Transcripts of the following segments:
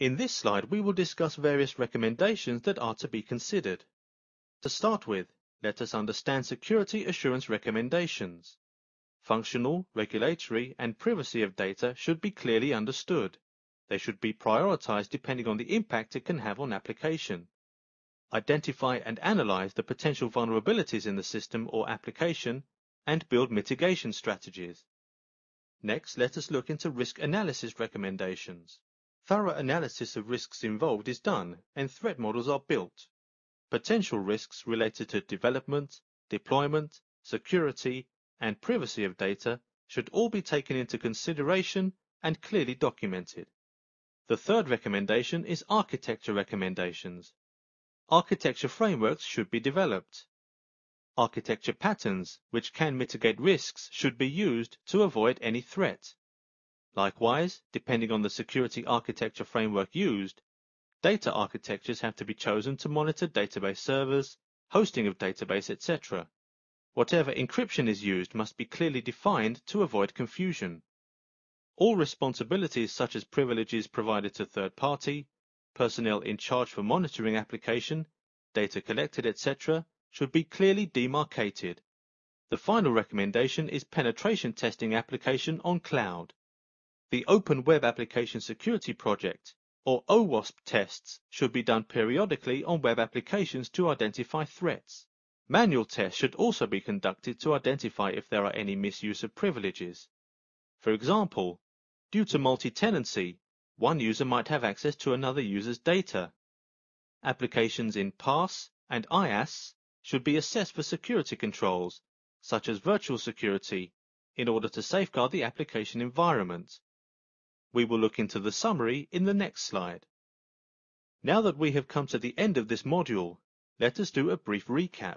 In this slide, we will discuss various recommendations that are to be considered. To start with, let us understand security assurance recommendations. Functional, regulatory, and privacy of data should be clearly understood. They should be prioritized depending on the impact it can have on application. Identify and analyze the potential vulnerabilities in the system or application, and build mitigation strategies. Next, let us look into risk analysis recommendations. Thorough analysis of risks involved is done, and threat models are built. Potential risks related to development, deployment, security, and privacy of data should all be taken into consideration and clearly documented. The third recommendation is architecture recommendations. Architecture frameworks should be developed. Architecture patterns, which can mitigate risks, should be used to avoid any threat. Likewise, depending on the security architecture framework used, data architectures have to be chosen to monitor database servers, hosting of database, etc. Whatever encryption is used must be clearly defined to avoid confusion. All responsibilities such as privileges provided to third party, personnel in charge for monitoring application, data collected, etc. should be clearly demarcated. The final recommendation is penetration testing application on cloud. The Open Web Application Security Project, or OWASP tests, should be done periodically on web applications to identify threats. Manual tests should also be conducted to identify if there are any misuse of privileges. For example, due to multi-tenancy, one user might have access to another user's data. Applications in PaaS and IaaS should be assessed for security controls, such as virtual security, in order to safeguard the application environment. We will look into the summary in the next slide. Now that we have come to the end of this module, let us do a brief recap.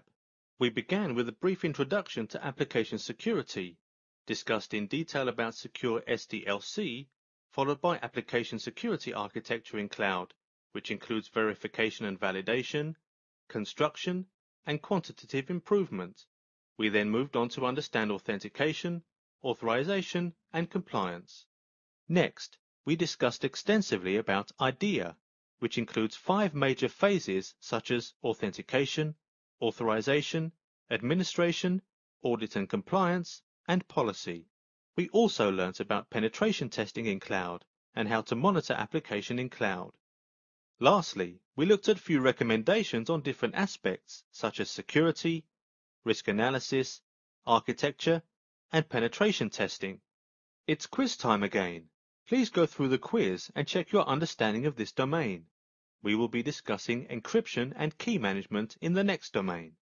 We began with a brief introduction to application security, discussed in detail about secure SDLC, followed by application security architecture in cloud, which includes verification and validation, construction, and quantitative improvement. We then moved on to understand authentication, authorization, and compliance. Next, we discussed extensively about IDEA, which includes 5 major phases such as authentication, authorization, administration, audit and compliance, and policy. We also learnt about penetration testing in cloud and how to monitor application in cloud. Lastly, we looked at a few recommendations on different aspects such as security, risk analysis, architecture, and penetration testing. It's quiz time again. Please go through the quiz and check your understanding of this domain. We will be discussing encryption and key management in the next domain.